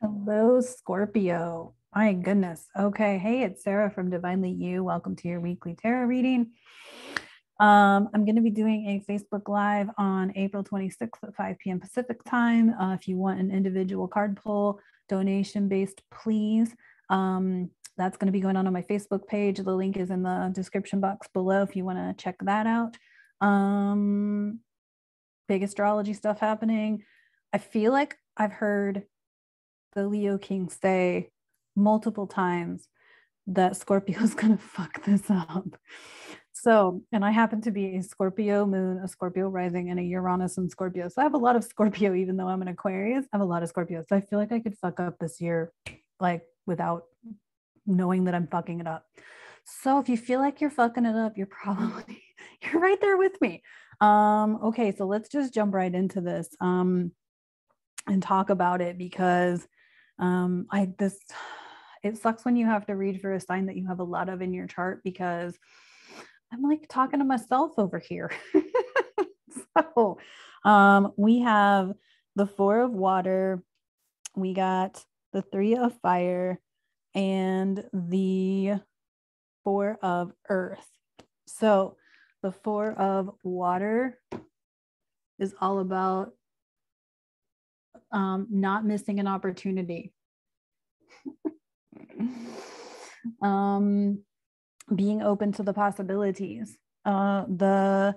Hello, Scorpio. My goodness. Okay. Hey, it's Sarah from Divinely You. Welcome to your weekly tarot reading. I'm going to be doing a Facebook Live on April 26th at 5 p.m. Pacific time. If you want an individual card pull, donation based, please. That's going to be going on my Facebook page. The link is in the description box below if you want to check that out. Big astrology stuff happening. I feel like I've heard the Leo King say multiple times that Scorpio is going to fuck this up. So, and I happen to be a Scorpio moon, a Scorpio rising, and a Uranus in Scorpio. So I have a lot of Scorpio, even though I'm an Aquarius. I have a lot of Scorpio. So I feel like I could fuck up this year, like without knowing that I'm fucking it up. So if you feel like you're fucking it up, you're right there with me. Okay, so let's just jump right into this and talk about it, because it sucks when you have to read for a sign that you have a lot of in your chart, because I'm like talking to myself over here. So we have the 4 of water, we got the 3 of fire, and the 4 of earth. So the 4 of water is all about not missing an opportunity. Being open to the possibilities. The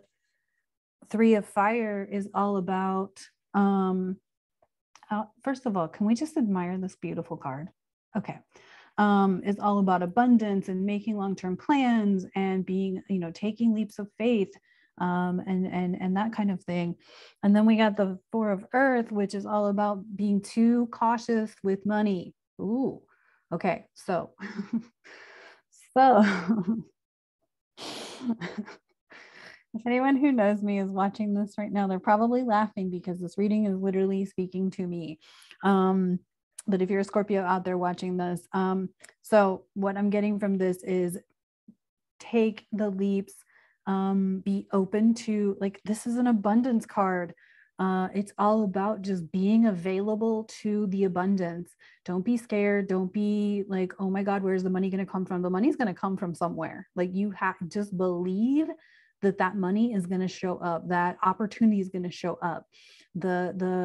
3 of fire is all about, first of all, can we just admire this beautiful card? Okay. Is all about abundance and making long-term plans and being, you know, taking leaps of faith, and that kind of thing. And then we got the 4 of earth, which is all about being too cautious with money. Ooh, okay. So, if anyone who knows me is watching this right now, they're probably laughing because this reading is literally speaking to me. But if you're a Scorpio out there watching this, so what I'm getting from this is take the leaps, be open to, like, this is an abundance card. It's all about just being available to the abundance. Don't be scared. Don't be like, oh my God, where's the money going to come from? The money's going to come from somewhere. Like, you have just believe that money is going to show up, that opportunity is going to show up, the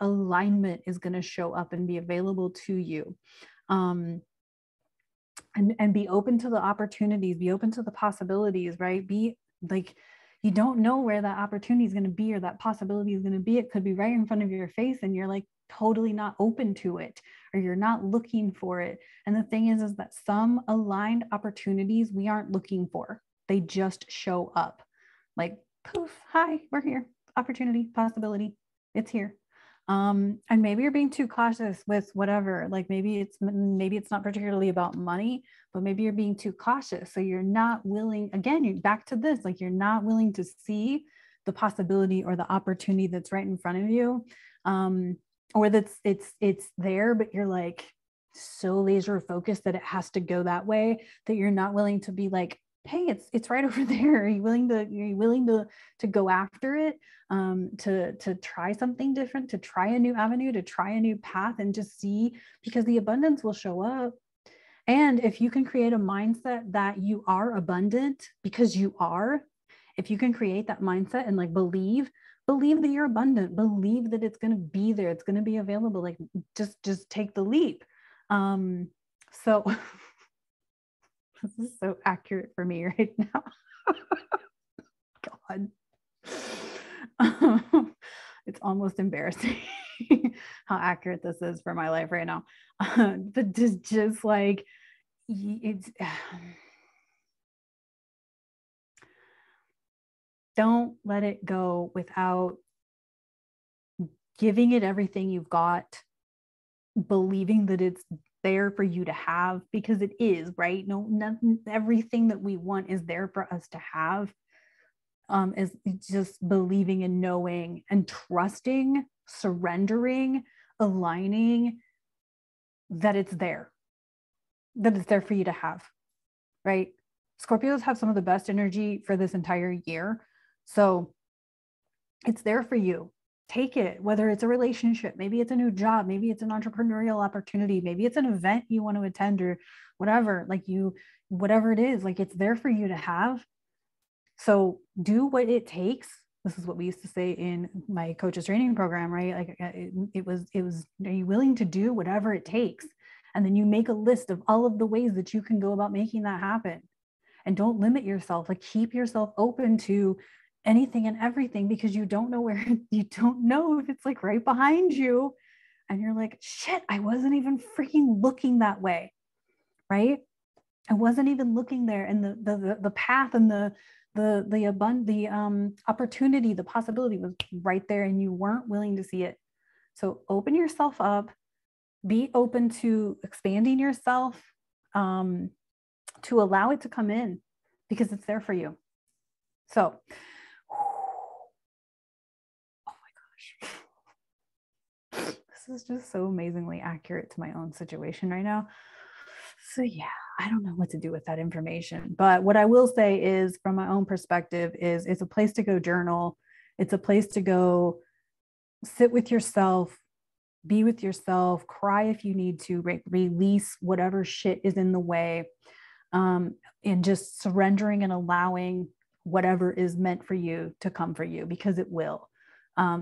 alignment is going to show up and be available to you, and be open to the opportunities, be open to the possibilities, right? Be like, you don't know where that opportunity is going to be or that possibility is going to be. It could be right in front of your face and you're like totally not open to it, or you're not looking for it. And the thing is that some aligned opportunities we aren't looking for. They just show up like poof, hi, we're here. Opportunity, possibility, it's here. And maybe you're being too cautious with whatever, like maybe it's not particularly about money, but maybe you're being too cautious. So you're not willing, again, you're back to this, like you're not willing to see the possibility or the opportunity that's right in front of you. Or that's it's there, but you're like so laser focused that it has to go that way that you're not willing to be like, hey, it's right over there. Are you willing to go after it? To try something different, to try a new avenue, to try a new path, and just see, because the abundance will show up. And if you can create a mindset that you are abundant, because you are, if you can create that mindset and like believe that you're abundant, believe that it's going to be there. It's going to be available. Like just take the leap. So this is so accurate for me right now. God. It's almost embarrassing how accurate this is for my life right now. But just like, it's, don't let it go without giving it everything you've got, believing that it's there for you to have, because it is, right? No, nothing, everything that we want is there for us to have. Is just believing and knowing and trusting, surrendering, aligning that it's there for you to have, right? Scorpios have some of the best energy for this entire year. So it's there for you. take it, whether it's a relationship, maybe it's a new job, maybe it's an entrepreneurial opportunity, maybe it's an event you want to attend or whatever, whatever it is, it's there for you to have. So do what it takes. This is what we used to say in my coaches training program, right? It was, are you willing to do whatever it takes? And then you make a list of all of the ways that you can go about making that happen. And don't limit yourself, keep yourself open to anything and everything, because you don't know where, you don't know if it's right behind you. And you're like, shit, I wasn't even freaking looking that way, right? I wasn't even looking there. And the path and the opportunity, the possibility was right there, and you weren't willing to see it. So open yourself up, be open to expanding yourself, to allow it to come in, because it's there for you. So, oh my gosh, this is just so amazingly accurate to my own situation right now. So yeah, I don't know what to do with that information, but what I will say is, from my own perspective, is it's a place to go journal. It's a place to go sit with yourself, be with yourself, cry if you need to, release whatever shit is in the way, and just surrendering and allowing whatever is meant for you to come for you, because it will.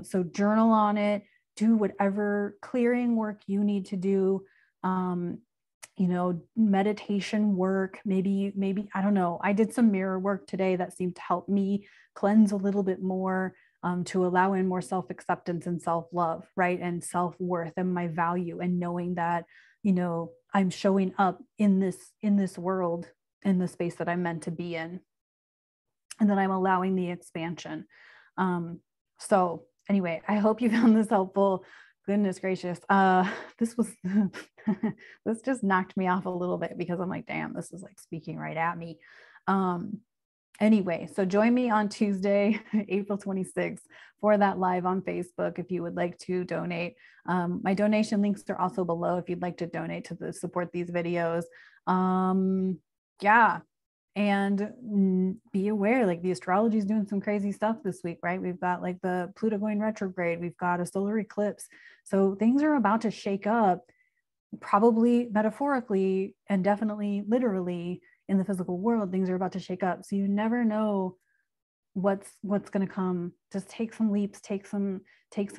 So journal on it, do whatever clearing work you need to do, meditation work, maybe, I don't know. I did some mirror work today that seemed to help me cleanse a little bit more, to allow in more self-acceptance and self-love, right? And self-worth and my value, and knowing that, I'm showing up in this world, in the space that I'm meant to be in, and that I'm allowing the expansion. So anyway, I hope you found this helpful. Goodness gracious. This just knocked me off a little bit, because I'm like, damn, this is speaking right at me. Anyway, so join me on Tuesday, April 26th, for that live on Facebook if you would like to donate. My donation links are also below if you'd like to donate to support these videos. Yeah. And be aware, the astrology is doing some crazy stuff this week, right? We've got the Pluto going retrograde, we've got a solar eclipse. So things are about to shake up, probably metaphorically and definitely literally in the physical world. Things are about to shake up. So you never know what's going to come. Just take some leaps, take some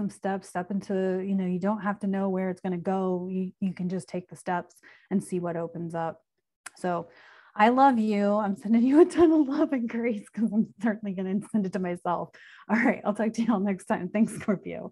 steps, step into, you don't have to know where it's going to go. You can just take the steps and see what opens up. So I love you. I'm sending you a ton of love and grace, because I'm certainly going to send it to myself. All right. I'll talk to you all next time. Thanks, Scorpio.